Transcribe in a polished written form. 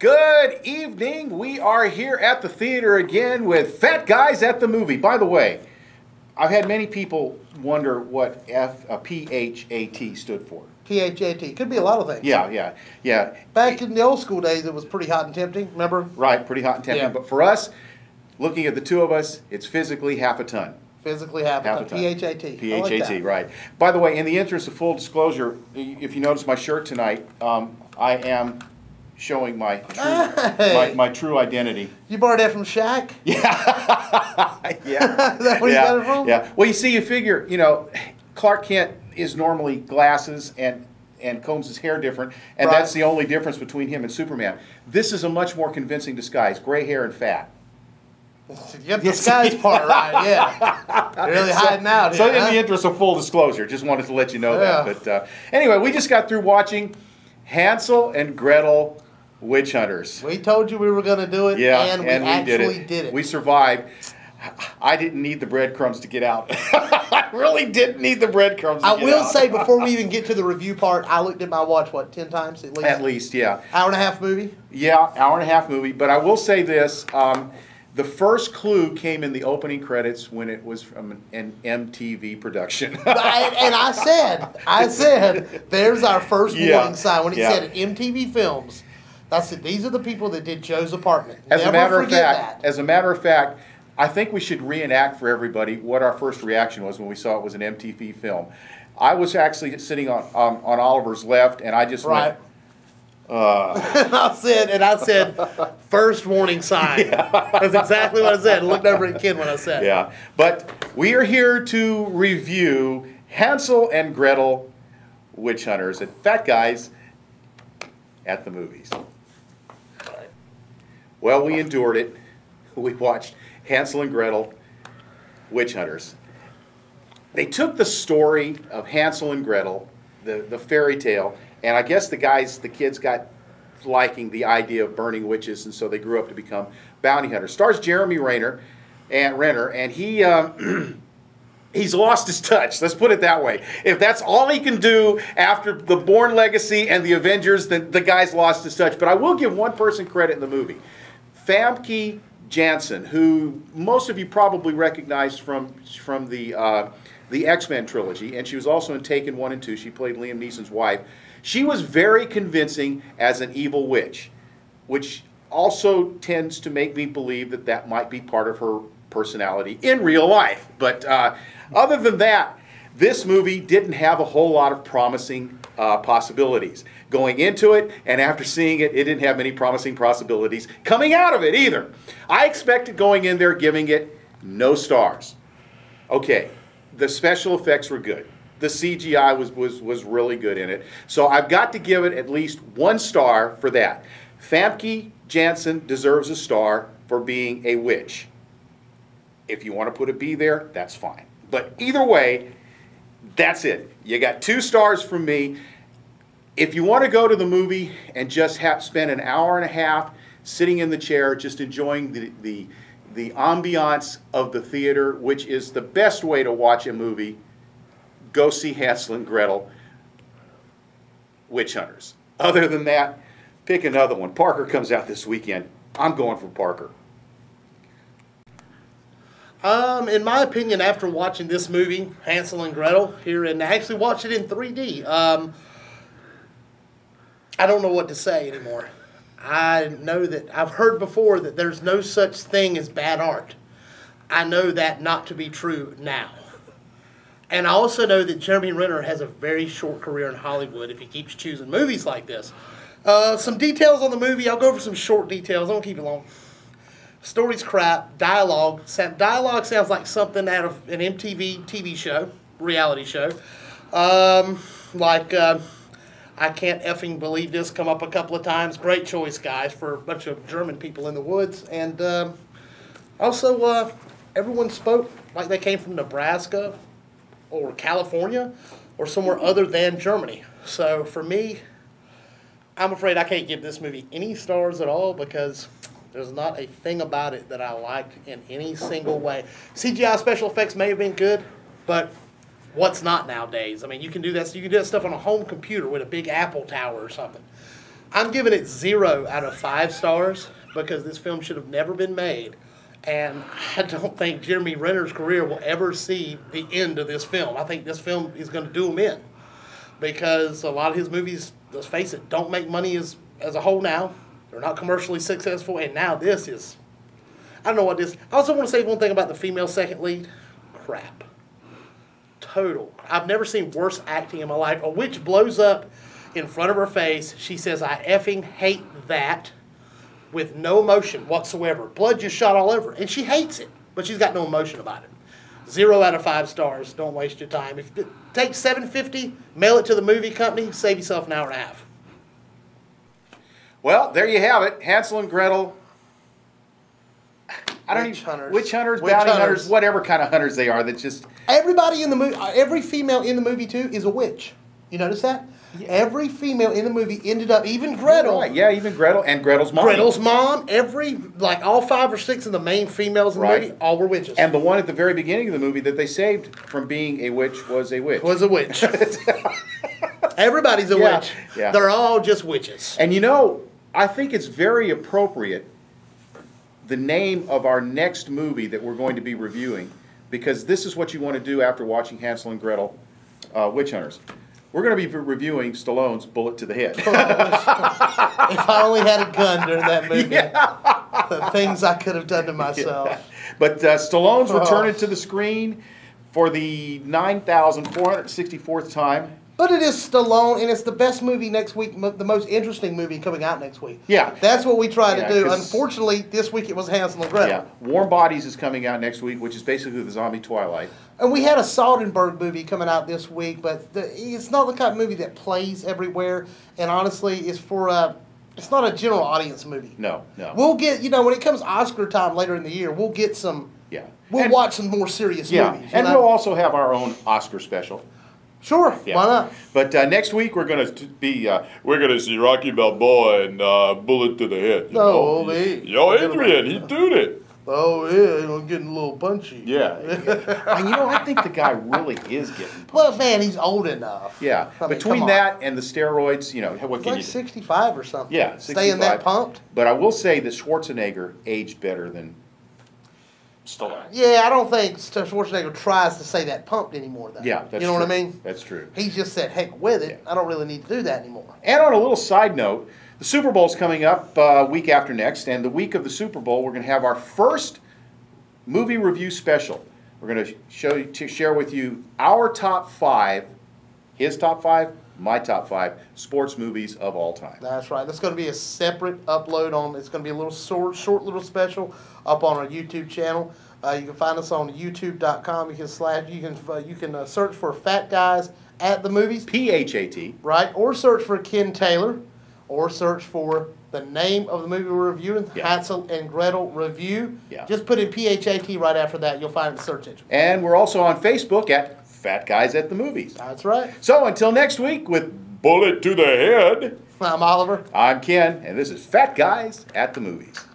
Good evening. We are here at the theater again with Phat Guys at the Movie. By the way, I've had many people wonder what P-H-A-T stood for. P-H-A-T. Could be a lot of things. Yeah. Back in the old school days, it was pretty hot and tempting, remember? Right, pretty hot and tempting. Yeah. But for us, looking at the two of us, it's physically half a ton. Physically half a ton. P-H-A-T. P-H-A-T, like right. By the way, in the interest of full disclosure, if you notice my shirt tonight, I am showing my true, my true identity. You borrowed that from Shaq? Yeah. Is that where you got it from? Yeah. Well, you see, you figure, you know, Clark Kent is normally glasses and combs his hair different, and that's the only difference between him and Superman. This is a much more convincing disguise, gray hair and fat. You got the disguise part right, yeah. You're really hiding out here. So in the interest of full disclosure, just wanted to let you know that. But anyway, we just got through watching Hansel and Gretel: Witch Hunters. We told you we were going to do it, and we actually did it. We survived. I didn't need the breadcrumbs to get out. I really didn't need the breadcrumbs to get out. I will say, before we even get to the review part, I looked at my watch, what, 10 times at least? At least, yeah. Hour and a half movie? Yeah, hour and a half movie. But I will say this. The first clue came in the opening credits when it was from an MTV production. And I said, there's our first warning sign when it said MTV Films. I said, these are the people that did Joe's Apartment. As a matter of fact, I think we should reenact for everybody what our first reaction was when we saw it was an MTV film. I was actually sitting on Oliver's left, and I just went, and I said, first warning sign. Yeah. That's exactly what I said. I looked over at Ken when I said. Yeah, but we are here to review Hansel and Gretel: Witch Hunters at Phat Guys at the Movies. Well, we endured it. We watched Hansel and Gretel: Witch Hunters. They took the story of Hansel and Gretel, the fairy tale, and I guess the kids got liking the idea of burning witches, and so they grew up to become bounty hunters. Stars Jeremy Renner, and he he's lost his touch. Let's put it that way. If that's all he can do after The Bourne Legacy and The Avengers, then the guy's lost his touch. But I will give one person credit in the movie, Famke Janssen, who most of you probably recognize from the X Men trilogy, and she was also in Taken 1 and 2. She played Liam Neeson's wife. She was very convincing as an evil witch, which also tends to make me believe that that might be part of her personality in real life. But other than that, this movie didn't have a whole lot of promising possibilities. Going into it, and after seeing it, it didn't have many promising possibilities coming out of it either. I expected going in there giving it no stars. Okay, the special effects were good. The CGI was really good in it. So I've got to give it at least 1 star for that. Famke Janssen deserves a star for being a witch. If you want to put a B there, that's fine. But either way, that's it. You got 2 stars from me. If you want to go to the movie and just spend an hour and a half sitting in the chair, just enjoying the ambiance of the theater, which is the best way to watch a movie, go see Hansel and Gretel: Witch Hunters. Other than that, pick another one. Parker comes out this weekend. I'm going for Parker. In my opinion, after watching this movie, Hansel and Gretel, here, and I actually watched it in 3D, I don't know what to say anymore. I know that I've heard before that there's no such thing as bad art. I know that not to be true now. And I also know that Jeremy Renner has a very short career in Hollywood if he keeps choosing movies like this. Some details on the movie. I'll go over some short details. I won't keep it long. Story's crap. Dialogue sounds like something out of an MTV TV show, reality show. I can't effing believe this come up a couple of times. Great choice, guys, for a bunch of German people in the woods. And also, everyone spoke like they came from Nebraska or California or somewhere other than Germany. So for me, I'm afraid I can't give this movie any stars at all because there's not a thing about it that I liked in any single way. CGI special effects may have been good, but what's not nowadays? I mean, you can do that stuff on a home computer with a big Apple tower or something. I'm giving it 0 out of 5 stars because this film should have never been made. And I don't think Jeremy Renner's career will ever see the end of this film. I think this film is going to do him in because a lot of his movies, let's face it, don't make money as a whole now. They're not commercially successful, and now this is... I don't know what this... I also want to say one thing about the female second lead. Crap. Total. I've never seen worse acting in my life. A witch blows up in front of her face. She says, I effing hate that, with no emotion whatsoever. Blood just shot all over her, and she hates it, but she's got no emotion about it. 0 out of 5 stars. Don't waste your time. If it takes $7.50, mail it to the movie company. Save yourself an hour and a half. Well, there you have it. Hansel and Gretel. I don't even, witch hunters, bounty hunters, whatever kind of hunters they are. That's just everybody in the movie. Every female in the movie too is a witch. You notice that? Yeah. Every female in the movie ended up, even Gretel. Right. Yeah, even Gretel and Gretel's mom. Gretel's mom. Every, like, all 5 or 6 of the main females in the movie, all were witches. And the one at the very beginning of the movie that they saved from being a witch was a witch. Was a witch. Everybody's a witch. Yeah. They're all just witches. And you know, I think it's very appropriate, the name of our next movie that we're going to be reviewing, because this is what you want to do after watching Hansel and Gretel, Witch Hunters. We're going to be reviewing Stallone's Bullet to the Head. If I only had a gun during that movie, the things I could have done to myself. Yeah. But Stallone's returning to the screen for the 9,464th time. But it is Stallone, and it's the best movie next week, the most interesting movie coming out next week. Yeah. That's what we try to do. Unfortunately, this week it was Hansel and Gretel. Yeah. Warm Bodies is coming out next week, which is basically the zombie Twilight. And we had a Soderbergh movie coming out this week, but it's not the kind of movie that plays everywhere, and honestly, it's for a... It's not a general audience movie. No, no. We'll get, you know, when it comes Oscar time later in the year, we'll get some... Yeah. We'll watch some more serious movies. And we'll also have our own Oscar special. Sure, yeah. Why not? But next week we're going to be we're going to see Rocky Balboa and Bullet to the Head. Oh, me! Yo, Adrian, he did it. Oh yeah, he was getting a little punchy. Yeah, and you know, I think the guy really is getting punchy. Well, man, he's old enough. Yeah, I mean, between that and the steroids, you know, what can you do? Like 65 or something. Yeah, 65. Staying that pumped. But I will say that Schwarzenegger aged better than Stallone. Yeah, I don't think Schwarzenegger tries to say that pumped anymore, though. Yeah, that's true. What I mean? That's true. He just said, heck with it. Yeah. I don't really need to do that anymore. And on a little side note, the Super Bowl's coming up week after next, and the week of the Super Bowl, we're going to have our first movie review special. We're going to share with you our top 5, his top 5, my top 5 sports movies of all time. That's right. That's going to be a separate upload on. It's going to be a little short little special up on our YouTube channel. You can find us on YouTube.com. You can search for Phat Guys at the Movies. PHAT. Right. Or search for Ken Taylor, or search for the name of the movie we're reviewing, Hansel and Gretel Review. Yeah. Just put in PHAT right after that. You'll find the search engine. And we're also on Facebook at Phat Guys at the Movies. That's right. So until next week with Bullet to the Head. I'm Oliver. I'm Ken, and this is Phat Guys at the Movies.